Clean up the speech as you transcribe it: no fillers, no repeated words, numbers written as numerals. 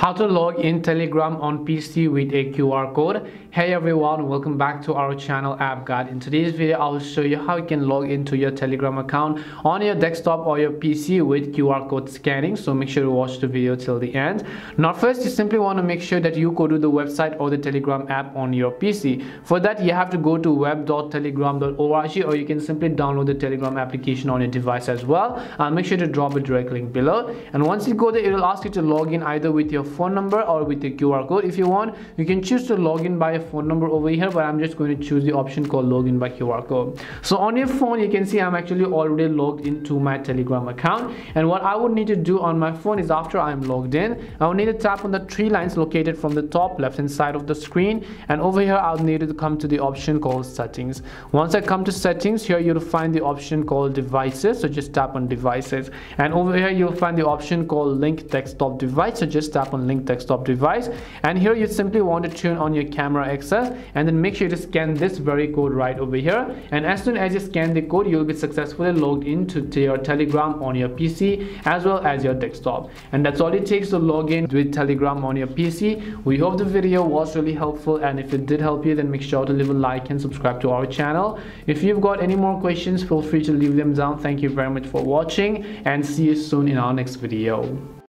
How to log in Telegram on PC with a QR code. Hey everyone, welcome back to our channel App Guide. In today's video, I will show you how you can log into your Telegram account on your desktop or your PC with QR code scanning. So make sure to watch the video till the end. Now first, you simply want to make sure that you go to the website or the Telegram app on your PC. For that, you have to go to web.telegram.org, or you can simply download the Telegram application on your device as well. Make sure to drop a direct link below. And once you go there, it will ask you to log in either with your phone number or with the QR code. If you want, you can choose to log in by a phone number over here, but I'm just going to choose the option called login by QR code. So on your phone, you can see I'm actually already logged into my Telegram account. And what I would need to do on my phone is, after I'm logged in, I will need to tap on the three lines located from the top left hand side of the screen, and over here I'll need to come to the option called settings. Once I come to settings, here you'll find the option called devices, so just tap on devices, and over here you'll find the option called link desktop device, so just tap on link desktop device. And here you simply want to turn on your camera access, and then make sure to scan this very code right over here. And as soon as you scan the code, you'll be successfully logged into your Telegram on your PC as well as your desktop. And that's all it takes to log in with Telegram on your PC. We hope the video was really helpful, and if it did help you, then make sure to leave a like and subscribe to our channel. If you've got any more questions, feel free to leave them down. Thank you very much for watching, and see you soon in our next video.